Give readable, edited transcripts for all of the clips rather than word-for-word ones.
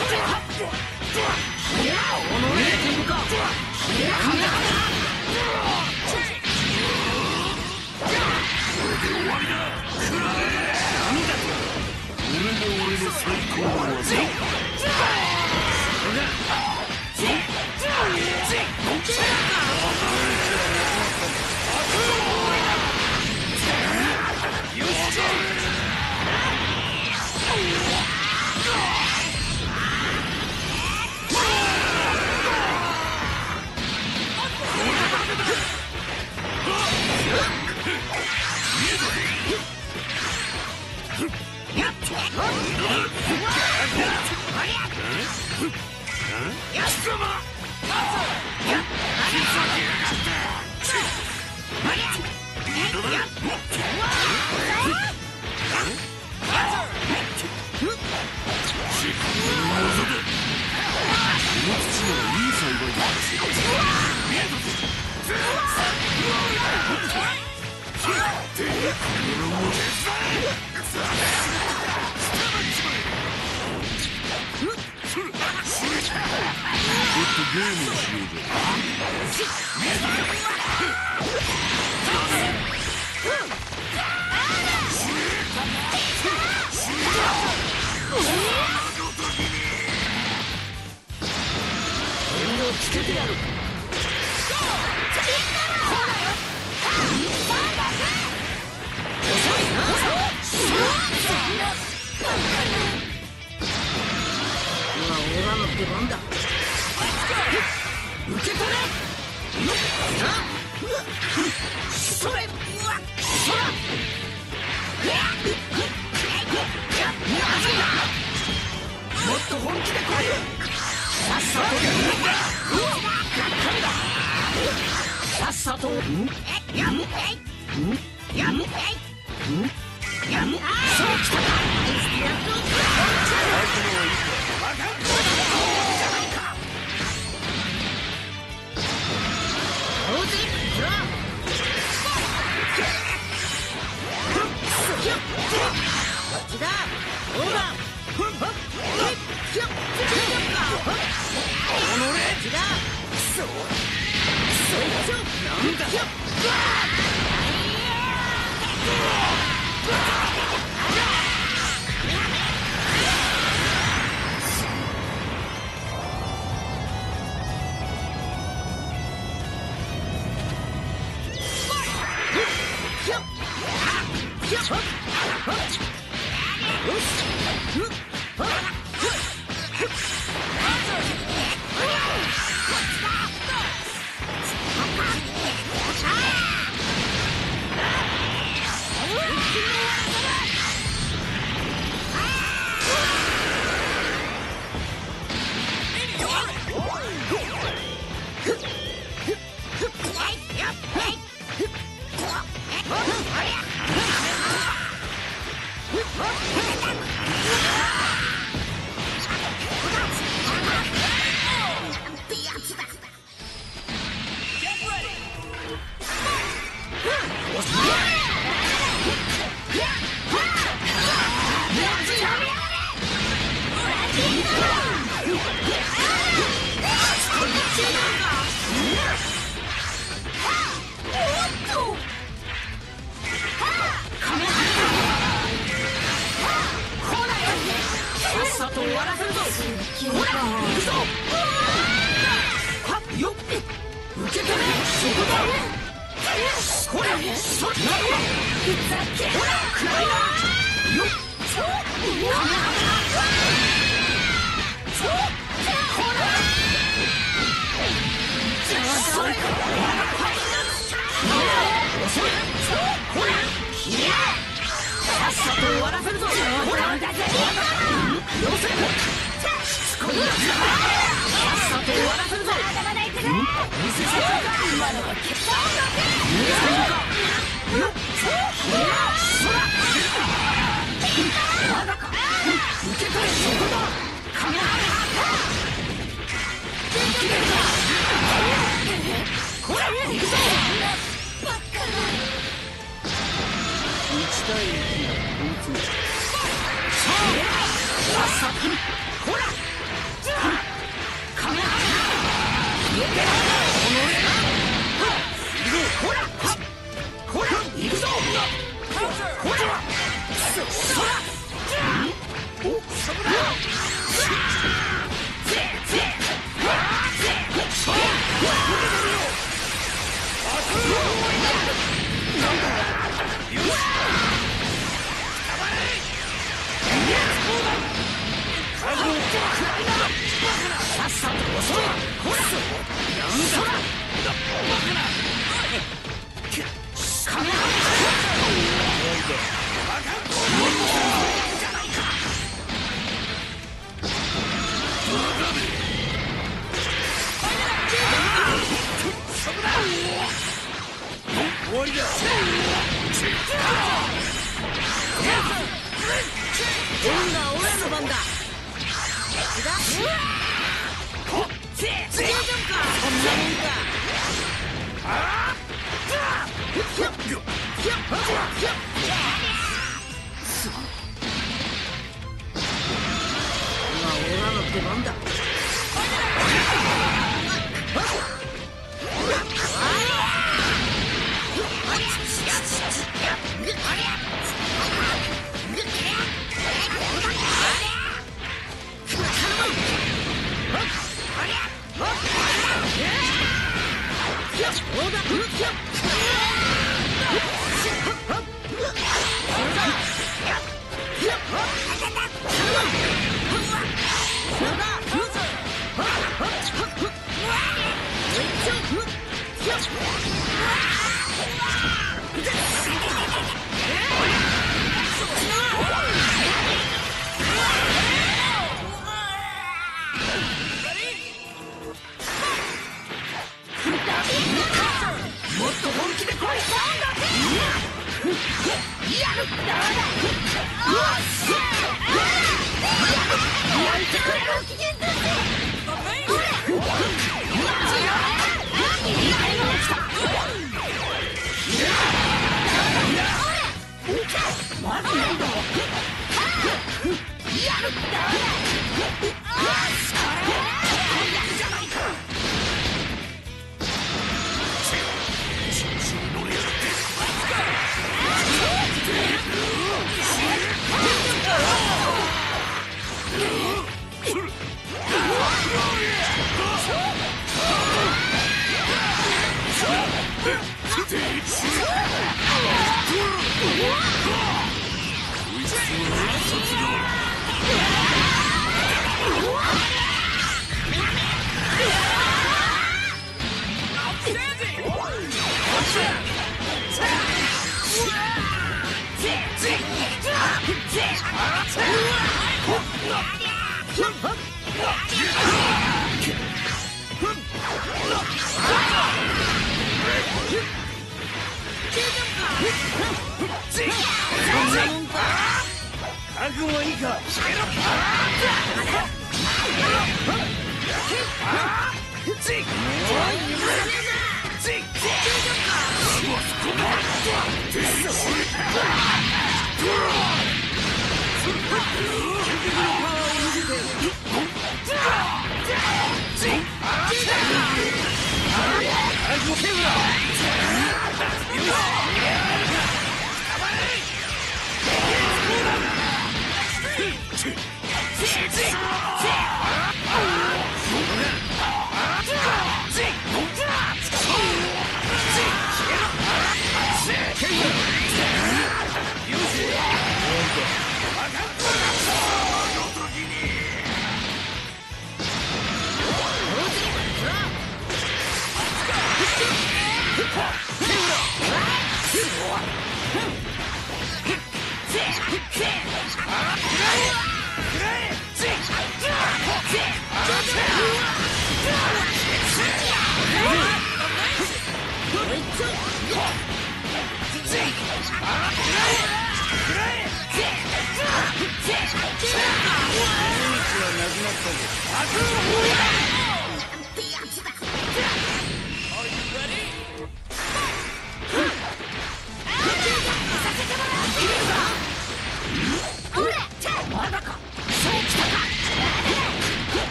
それで終わりだ。くらえ。なんだと。これが俺の最高の技。よし。ゲームをしようぜ。俺をつけてやる。俺はの出番だ。受け取れ！それ！もっと本気で来いよ！さっさと！こら、行くぞ！何が起きたんだ。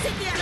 せてやる。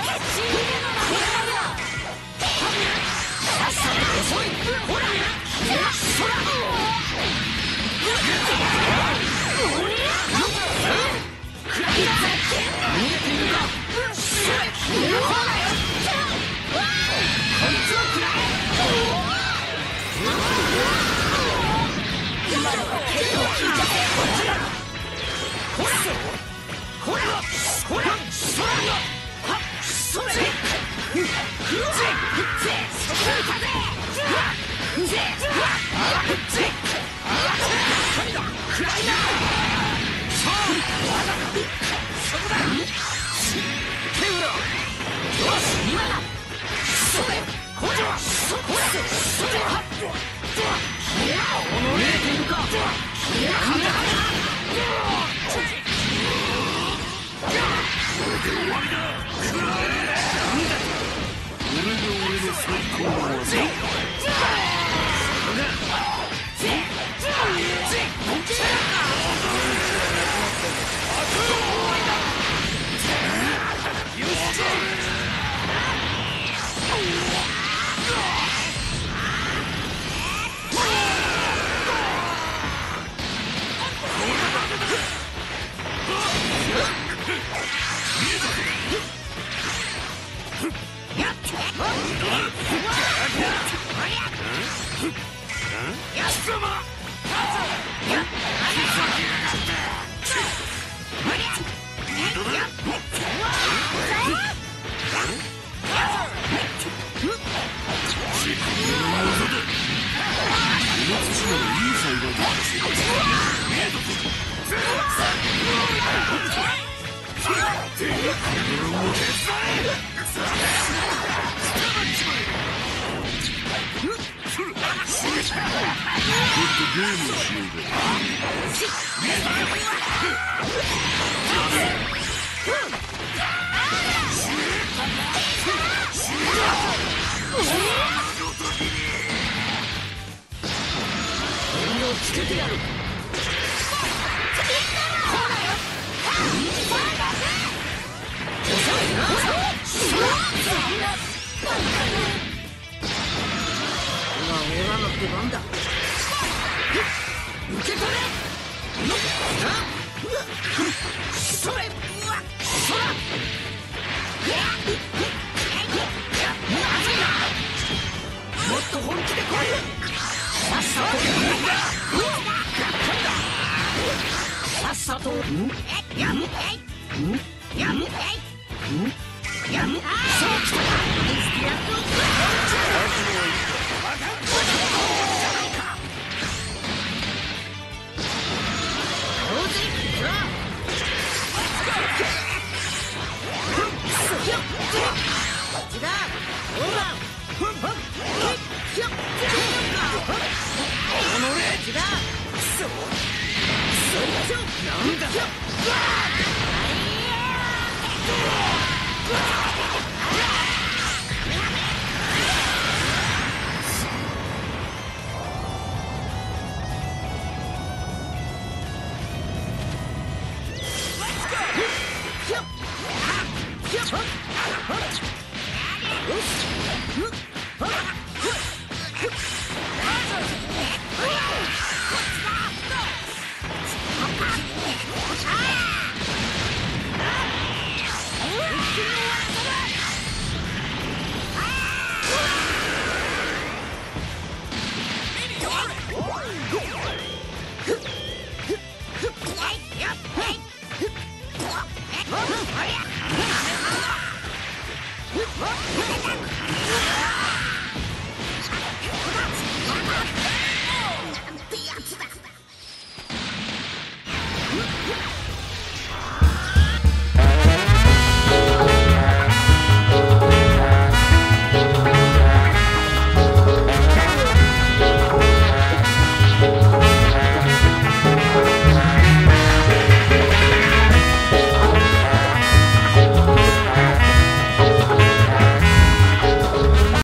What?